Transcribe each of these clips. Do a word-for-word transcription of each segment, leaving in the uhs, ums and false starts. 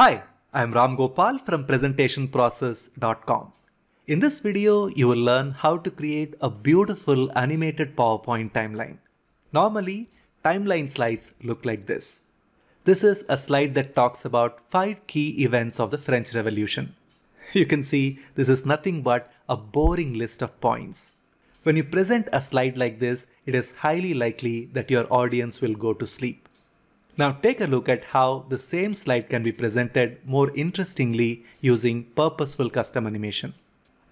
Hi, I'm Ram Gopal from Presentation Process dot com. In this video, you will learn how to create a beautiful animated PowerPoint timeline. Normally, timeline slides look like this. This is a slide that talks about five key events of the French Revolution. You can see this is nothing but a boring list of points. When you present a slide like this, it is highly likely that your audience will go to sleep. Now take a look at how the same slide can be presented more interestingly using purposeful custom animation.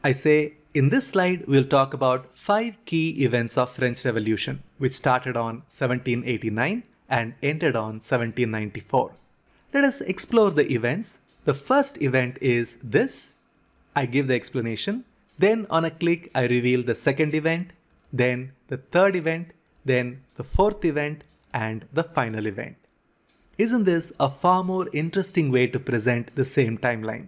I say, in this slide, we'll talk about five key events of French Revolution, which started on seventeen eighty-nine and ended on seventeen ninety-four. Let us explore the events. The first event is this. I give the explanation. Then on a click, I reveal the second event, then the third event, then the fourth event, and the final event. Isn't this a far more interesting way to present the same timeline?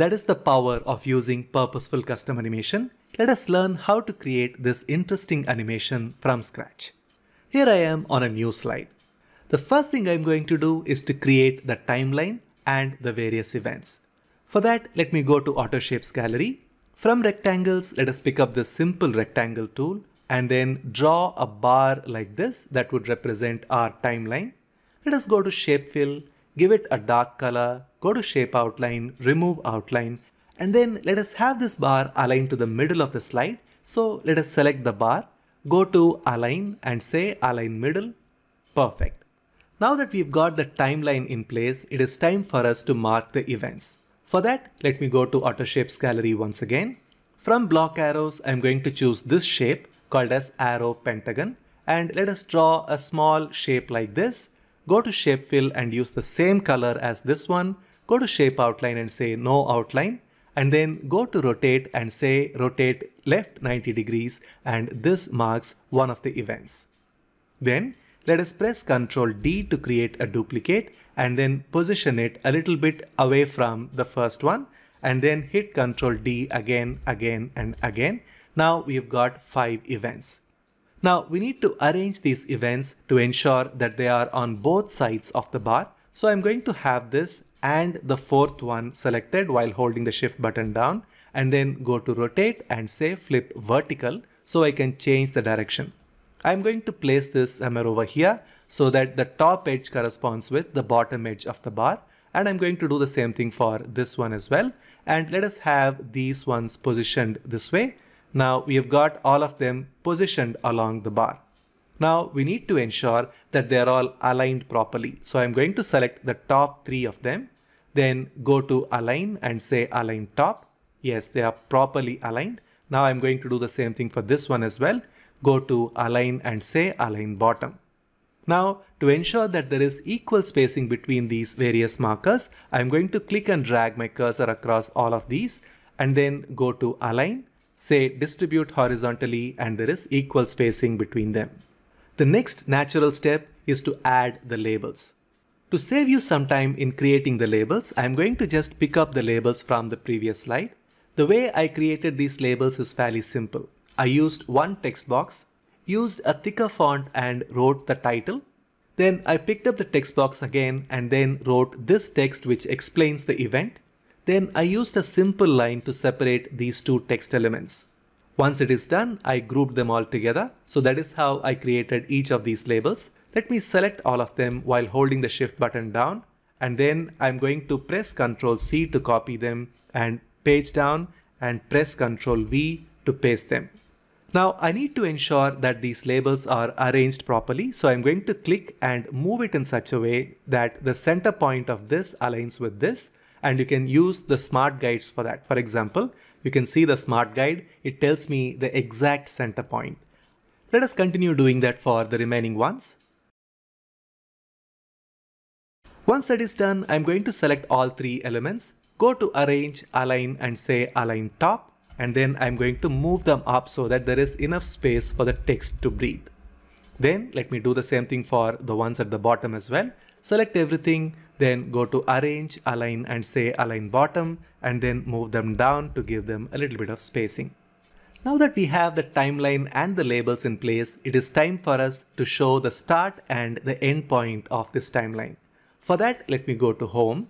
That is the power of using purposeful custom animation. Let us learn how to create this interesting animation from scratch. Here I am on a new slide. The first thing I'm going to do is to create the timeline and the various events. For that, let me go to AutoShapes gallery. From rectangles, let us pick up the simple rectangle tool and then draw a bar like this that would represent our timeline. Let us go to shape fill, give it a dark color, go to shape outline, remove outline, and then let us have this bar aligned to the middle of the slide. So let us select the bar, go to align and say align middle. Perfect. Now that we've got the timeline in place, it is time for us to mark the events. For that, let me go to AutoShapes gallery once again. From block arrows, I'm going to choose this shape called as arrow pentagon, and let us draw a small shape like this. Go to shape fill and use the same color as this one. Go to shape outline and say no outline, and then go to rotate and say rotate left ninety degrees, and this marks one of the events. Then let us press Ctrl D to create a duplicate and then position it a little bit away from the first one, and then hit Ctrl D again, again, and again. Now we've got five events. Now we need to arrange these events to ensure that they are on both sides of the bar. So I'm going to have this and the fourth one selected while holding the shift button down, and then go to rotate and say flip vertical so I can change the direction. I'm going to place this somewhere over here so that the top edge corresponds with the bottom edge of the bar. And I'm going to do the same thing for this one as well. And let us have these ones positioned this way. Now we have got all of them positioned along the bar. Now we need to ensure that they are all aligned properly. So I'm going to select the top three of them, then go to align and say align top. Yes, they are properly aligned. Now I'm going to do the same thing for this one as well. Go to align and say align bottom. Now to ensure that there is equal spacing between these various markers, I'm going to click and drag my cursor across all of these and then go to align. Say distribute horizontally, and there is equal spacing between them. The next natural step is to add the labels. To save you some time in creating the labels, I'm going to just pick up the labels from the previous slide. The way I created these labels is fairly simple. I used one text box, used a thicker font and wrote the title. Then I picked up the text box again and then wrote this text which explains the event. Then I used a simple line to separate these two text elements. Once it is done, I grouped them all together. So that is how I created each of these labels. Let me select all of them while holding the shift button down. And then I'm going to press Ctrl C to copy them and page down, and press Ctrl V to paste them. Now I need to ensure that these labels are arranged properly. So I'm going to click and move it in such a way that the center point of this aligns with this. And you can use the smart guides for that. For example, you can see the smart guide. It tells me the exact center point. Let us continue doing that for the remaining ones. Once that is done, I'm going to select all three elements, go to arrange, align and say align top. And then I'm going to move them up so that there is enough space for the text to breathe. Then let me do the same thing for the ones at the bottom as well. Select everything, then go to arrange, align and say align bottom, and then move them down to give them a little bit of spacing. Now that we have the timeline and the labels in place, it is time for us to show the start and the end point of this timeline. For that, let me go to home,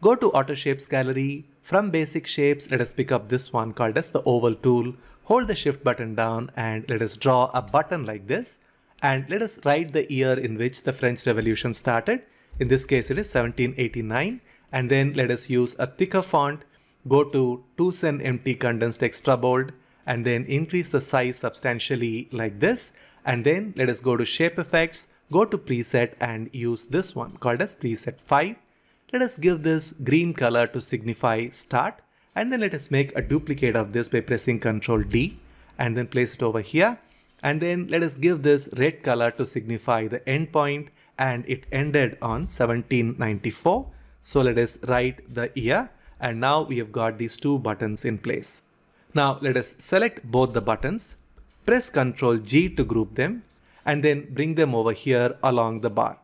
Go to AutoShapes gallery. From basic shapes, let us pick up this one called as the oval tool. Hold the shift button down and let us draw a button like this. And let us write the year in which the French Revolution started. In this case, it is seventeen eighty-nine. And then let us use a thicker font. Go to two centimeters M T condensed extra bold and then increase the size substantially like this. And then let us go to shape effects, go to preset and use this one called as preset five. Let us give this green color to signify start. And then let us make a duplicate of this by pressing Ctrl D and then place it over here. And then let us give this red color to signify the end point, and it ended on seventeen ninety-four. So let us write the year, and now we have got these two buttons in place. Now let us select both the buttons, press Ctrl G to group them, and then bring them over here along the bar.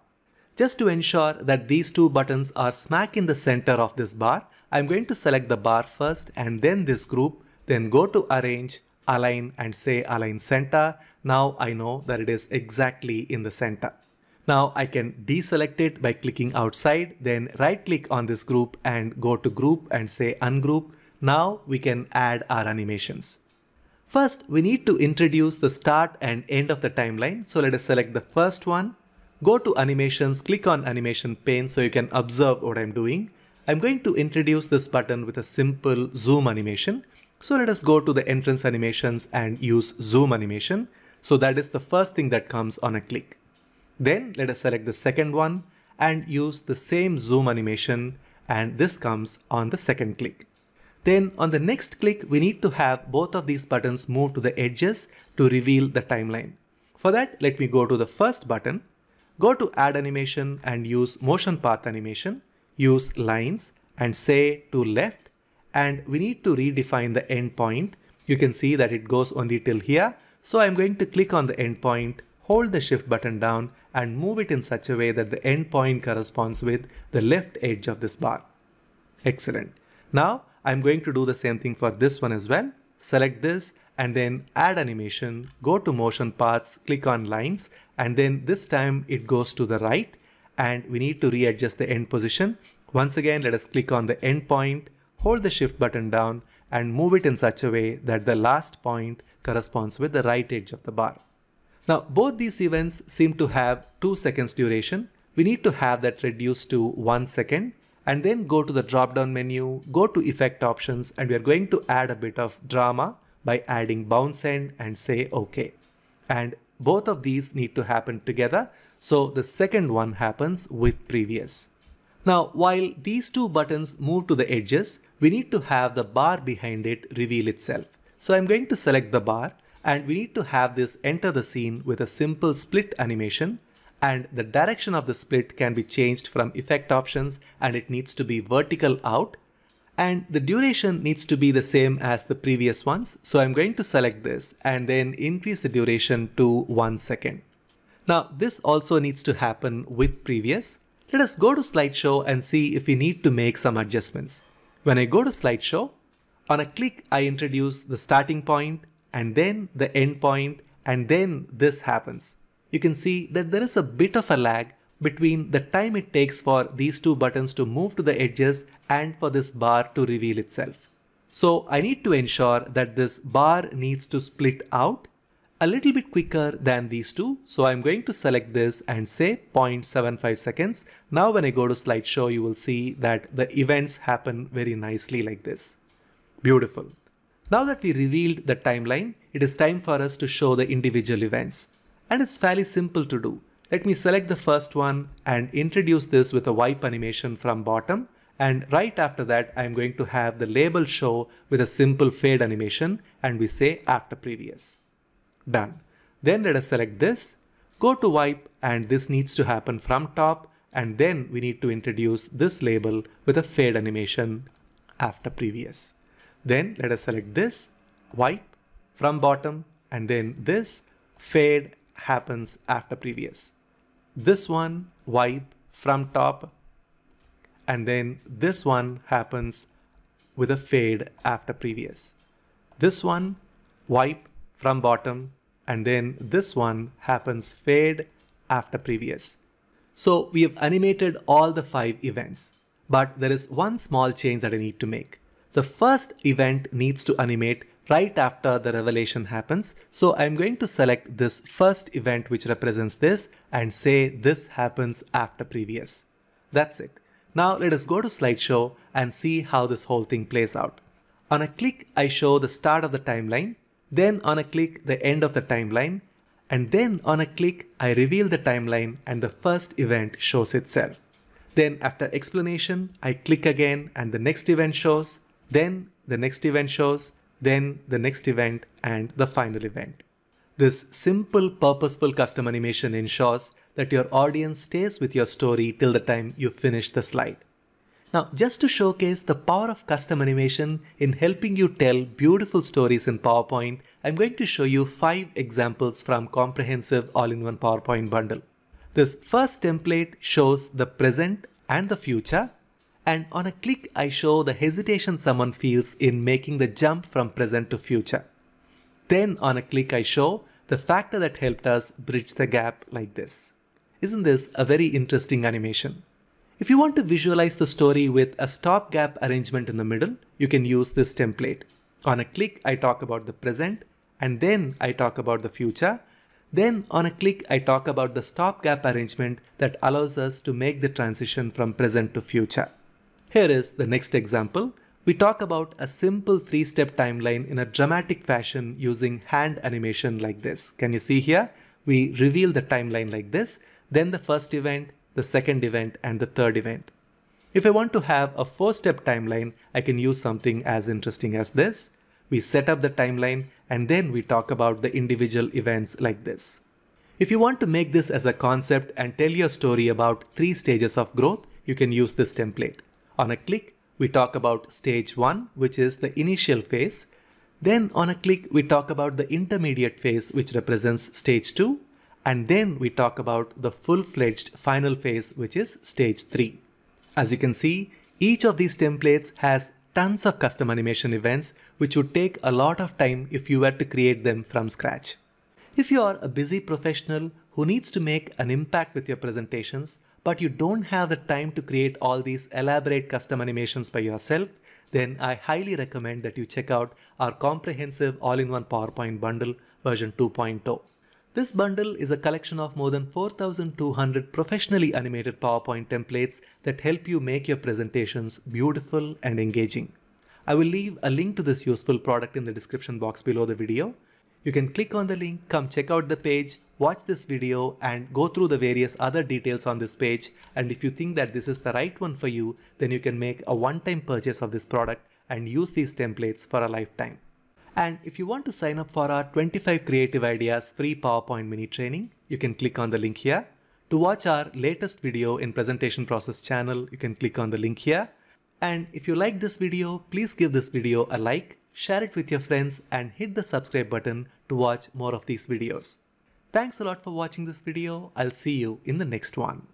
Just to ensure that these two buttons are smack in the center of this bar, I'm going to select the bar first and then this group, then go to Arrange, Align and say Align Center. Now I know that it is exactly in the center. Now I can deselect it by clicking outside, then right click on this group and go to Group and say Ungroup. Now we can add our animations. First, we need to introduce the start and end of the timeline. So let us select the first one. Go to Animations, click on Animation Pane so you can observe what I'm doing. I'm going to introduce this button with a simple zoom animation. So let us go to the entrance animations and use zoom animation. So that is the first thing that comes on a click. Then let us select the second one and use the same zoom animation, and this comes on the second click. Then on the next click, we need to have both of these buttons move to the edges to reveal the timeline. For that, let me go to the first button, go to Add Animation and use Motion Path Animation, use Lines and say to left, and we need to redefine the end point. You can see that it goes only till here. So I'm going to click on the end point, hold the shift button down and move it in such a way that the end point corresponds with the left edge of this bar. Excellent. Now I'm going to do the same thing for this one as well. Select this and then Add Animation, go to Motion Paths, click on Lines, and then this time it goes to the right and we need to readjust the end position. Once again, let us click on the end point, hold the shift button down and move it in such a way that the last point corresponds with the right edge of the bar. Now, both these events seem to have two seconds duration. We need to have that reduced to one second and then go to the drop-down menu, go to effect options, and we are going to add a bit of drama by adding bounce end and say OK. And both of these need to happen together. So the second one happens with previous. Now, while these two buttons move to the edges, we need to have the bar behind it reveal itself. So I'm going to select the bar. And we need to have this enter the scene with a simple split animation, and the direction of the split can be changed from effect options and it needs to be vertical out, and the duration needs to be the same as the previous ones. So I'm going to select this and then increase the duration to one second. Now this also needs to happen with previous. Let us go to slideshow and see if we need to make some adjustments. When I go to slideshow, on a click I introduce the starting point and then the end point, and then this happens. You can see that there is a bit of a lag between the time it takes for these two buttons to move to the edges and for this bar to reveal itself. So I need to ensure that this bar needs to split out a little bit quicker than these two. So I'm going to select this and say zero point seven five seconds. Now when I go to slideshow, you will see that the events happen very nicely like this. Beautiful. Now that we revealed the timeline, it is time for us to show the individual events. And it's fairly simple to do. Let me select the first one and introduce this with a wipe animation from bottom. And right after that, I'm going to have the label show with a simple fade animation, and we say after previous. Done. Then let us select this, go to wipe, and this needs to happen from top. And then we need to introduce this label with a fade animation after previous. Then let us select this, wipe from bottom, and then this fade happens after previous. This one, wipe from top, and then this one happens with a fade after previous. This one, wipe from bottom, and then this one happens fade after previous. So we have animated all the five events. But there is one small change that I need to make. The first event needs to animate right after the revelation happens. So I'm going to select this first event which represents this and say this happens after previous. That's it. Now let us go to slideshow and see how this whole thing plays out. On a click, I show the start of the timeline, then on a click, the end of the timeline, and then on a click, I reveal the timeline and the first event shows itself. Then after explanation, I click again and the next event shows, then the next event shows, then the next event and the final event. This simple, purposeful custom animation ensures that your audience stays with your story till the time you finish the slide. Now, just to showcase the power of custom animation in helping you tell beautiful stories in PowerPoint, I'm going to show you five examples from Comprehensive All-in-One PowerPoint bundle. This first template shows the present and the future, and on a click I show the hesitation someone feels in making the jump from present to future. Then on a click I show the factor that helped us bridge the gap like this. Isn't this a very interesting animation? If you want to visualize the story with a stopgap arrangement in the middle, you can use this template. On a click, I talk about the present, and then I talk about the future. Then on a click, I talk about the stopgap arrangement that allows us to make the transition from present to future. Here is the next example. We talk about a simple three-step timeline in a dramatic fashion using hand animation like this. Can you see here? We reveal the timeline like this, then the first event, the second event and the third event. If I want to have a four-step timeline, I can use something as interesting as this. We set up the timeline and then we talk about the individual events like this. If you want to make this as a concept and tell your story about three stages of growth, you can use this template. On a click, we talk about stage one, which is the initial phase. Then on a click, we talk about the intermediate phase, which represents stage two. And then we talk about the full-fledged final phase, which is stage three. As you can see, each of these templates has tons of custom animation events, which would take a lot of time if you were to create them from scratch. If you are a busy professional who needs to make an impact with your presentations, but you don't have the time to create all these elaborate custom animations by yourself, then I highly recommend that you check out our Comprehensive All-in-One PowerPoint bundle version two point oh. This bundle is a collection of more than four thousand two hundred professionally animated PowerPoint templates that help you make your presentations beautiful and engaging. I will leave a link to this useful product in the description box below the video. You can click on the link, come check out the page, watch this video and go through the various other details on this page. And if you think that this is the right one for you, then you can make a one-time purchase of this product and use these templates for a lifetime. And if you want to sign up for our twenty-five Creative Ideas free PowerPoint mini training, you can click on the link here. To watch our latest video in Presentation Process channel, you can click on the link here. And if you like this video, please give this video a like, share it with your friends and hit the subscribe button to watch more of these videos. Thanks a lot for watching this video. I'll see you in the next one.